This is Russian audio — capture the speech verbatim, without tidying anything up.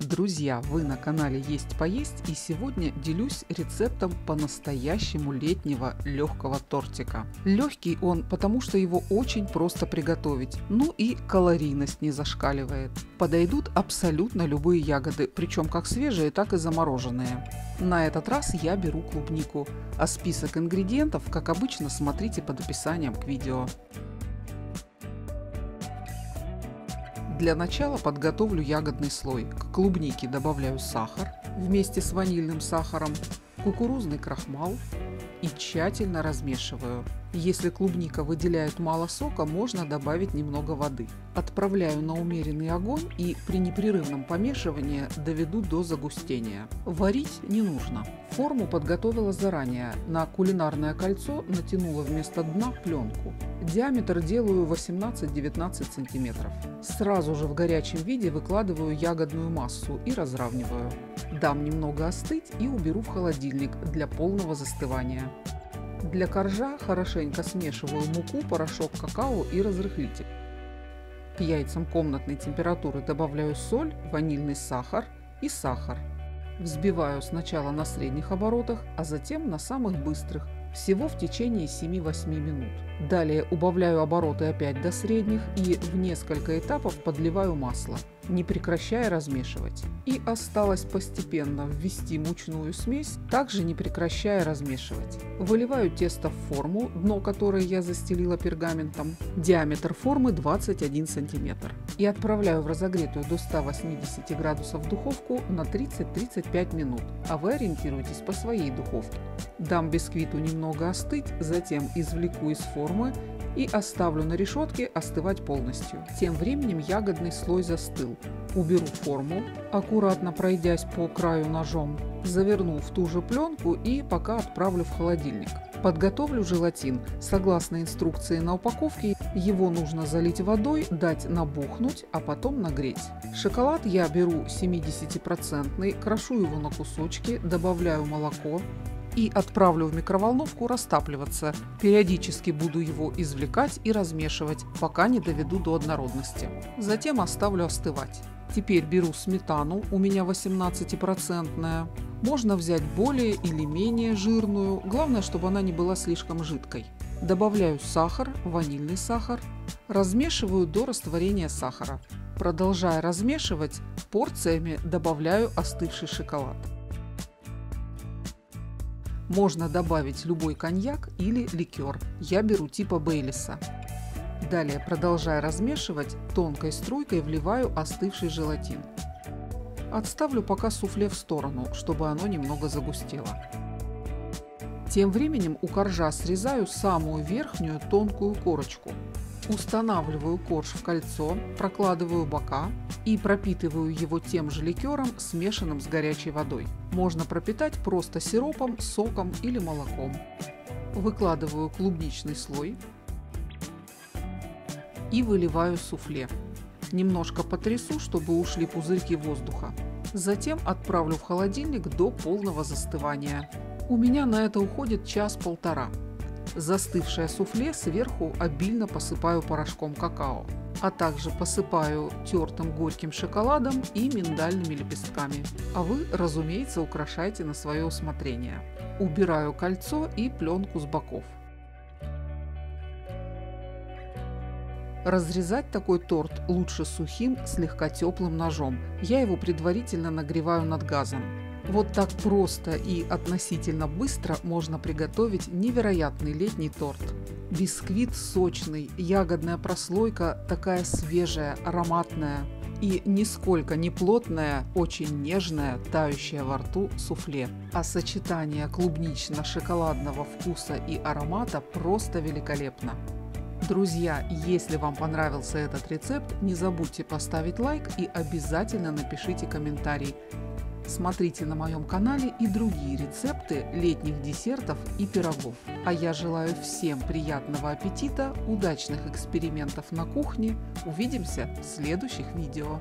Друзья, вы на канале Есть Поесть, и сегодня делюсь рецептом по-настоящему летнего легкого тортика. Легкий он, потому что его очень просто приготовить, ну и калорийность не зашкаливает. Подойдут абсолютно любые ягоды, причем как свежие, так и замороженные. На этот раз я беру клубнику, а список ингредиентов, как обычно, смотрите под описанием к видео. Для начала подготовлю ягодный слой. К клубнике добавляю сахар вместе с ванильным сахаром, кукурузный крахмал и тщательно размешиваю. Если клубника выделяет мало сока, можно добавить немного воды. Отправляю на умеренный огонь и при непрерывном помешивании доведу до загустения. Варить не нужно. Форму подготовила заранее. На кулинарное кольцо натянула вместо дна пленку. Диаметр делаю восемнадцать-девятнадцать сантиметров. Сразу же в горячем виде выкладываю ягодную массу и разравниваю. Дам немного остыть и уберу в холодильник для полного застывания. Для коржа хорошенько смешиваю муку, порошок какао и разрыхлитель. К яйцам комнатной температуры добавляю соль, ванильный сахар и сахар. Взбиваю сначала на средних оборотах, а затем на самых быстрых, всего в течение семи-восьми минут. Далее убавляю обороты опять до средних и в несколько этапов подливаю масло, не прекращая размешивать. И осталось постепенно ввести мучную смесь, также не прекращая размешивать. Выливаю тесто в форму, дно которой я застелила пергаментом. Диаметр формы двадцать один сантиметр. И отправляю в разогретую до ста восьмидесяти градусов духовку на тридцать-тридцать пять минут. А вы ориентируйтесь по своей духовке. Дам бисквиту немного остыть, затем извлеку из формы и оставлю на решетке остывать полностью. Тем временем ягодный слой застыл. Уберу форму, аккуратно пройдясь по краю ножом, заверну в ту же пленку и пока отправлю в холодильник. Подготовлю желатин. Согласно инструкции на упаковке, его нужно залить водой, дать набухнуть, а потом нагреть. Шоколад я беру семидесятипроцентный, крошу его на кусочки, добавляю молоко и отправлю в микроволновку растапливаться. Периодически буду его извлекать и размешивать, пока не доведу до однородности. Затем оставлю остывать. Теперь беру сметану, у меня восемнадцатипроцентная. Можно взять более или менее жирную, главное, чтобы она не была слишком жидкой. Добавляю сахар, ванильный сахар. Размешиваю до растворения сахара. Продолжая размешивать, порциями добавляю остывший шоколад. Можно добавить любой коньяк или ликер, я беру типа Бейлиса. Далее, продолжая размешивать, тонкой струйкой вливаю остывший желатин. Отставлю пока суфле в сторону, чтобы оно немного загустело. Тем временем у коржа срезаю самую верхнюю тонкую корочку. Устанавливаю корж в кольцо, прокладываю бока и пропитываю его тем же ликером, смешанным с горячей водой. Можно пропитать просто сиропом, соком или молоком. Выкладываю клубничный слой и выливаю суфле. Немножко потрясу, чтобы ушли пузырьки воздуха. Затем отправлю в холодильник до полного застывания. У меня на это уходит час-полтора. Застывшее суфле сверху обильно посыпаю порошком какао, а также посыпаю тертым горьким шоколадом и миндальными лепестками. А вы, разумеется, украшайте на свое усмотрение. Убираю кольцо и пленку с боков. Разрезать такой торт лучше сухим, слегка теплым ножом. Я его предварительно нагреваю над газом. Вот так просто и относительно быстро можно приготовить невероятный летний торт. Бисквит сочный, ягодная прослойка такая свежая, ароматная и нисколько не плотная, очень нежная, тающая во рту суфле. А сочетание клубнично-шоколадного вкуса и аромата просто великолепно. Друзья, если вам понравился этот рецепт, не забудьте поставить лайк и обязательно напишите комментарий. Смотрите на моем канале и другие рецепты летних десертов и пирогов. А я желаю всем приятного аппетита, удачных экспериментов на кухне. Увидимся в следующих видео.